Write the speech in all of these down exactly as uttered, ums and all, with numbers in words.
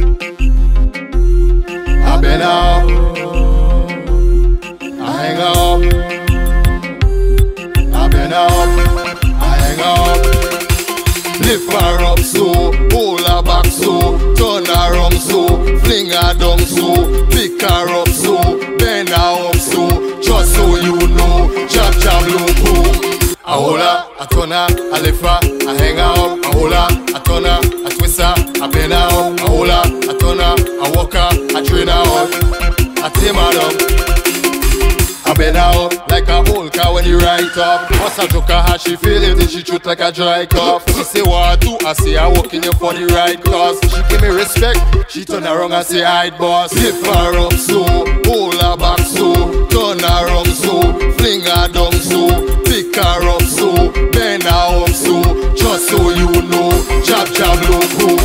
I've been off, I ain't off. I've been off, I ain't off. Lift her up so, pull her back so, turn her around so, fling her down so, pick her up so, bend her up so, just so you know, chop chop loco. I hold her, I turn her, I lift her, I hang her up. I hold her, I turn her, I twist her, I bend her up. I hold her, I turn her, I walk her, I train her up, I tame her up. I bend her up like a old car when you ride up. Once I joke her, how she feel it, then she shoot like a dry cup. She say what I do, I say I walk in your funny ride class. She give me respect, she turn her wrong, I say I'd boss. Lift her up so, hold her back so, turn her up so, fling her down so, her up so, bend her up so, just so you know, jab jab loco.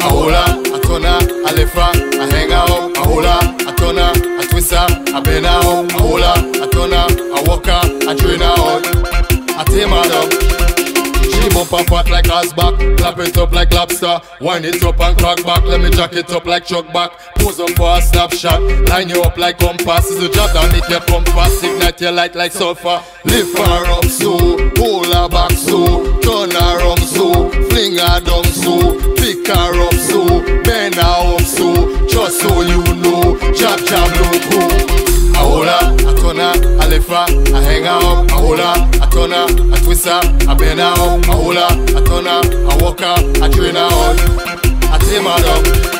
I hold her, I turn her, I lift her, I hang her up. I hold her, I turn her, I twist her, I bend her up. I hold her, I turn her, I walk her, I train her up, I tame her up. She bump her fat like ass back, clap it up like lobster, wind it up and crack back, let me jack it up like chuck back, pose up for a snapshot, line you up like compass, is a job that make you compass, ignite your light like sulfur. Lift her up so, hold her back so, turn her up so, fling her down so, pick her up so, bend her up so, just so you know, jab jab loco. I hold her, I turn her, I lift her, I hang her up. I hold her, I turn her, I twist her, I bend her up. I hold her, I turn her, I walk her, I train her out, I tame her up.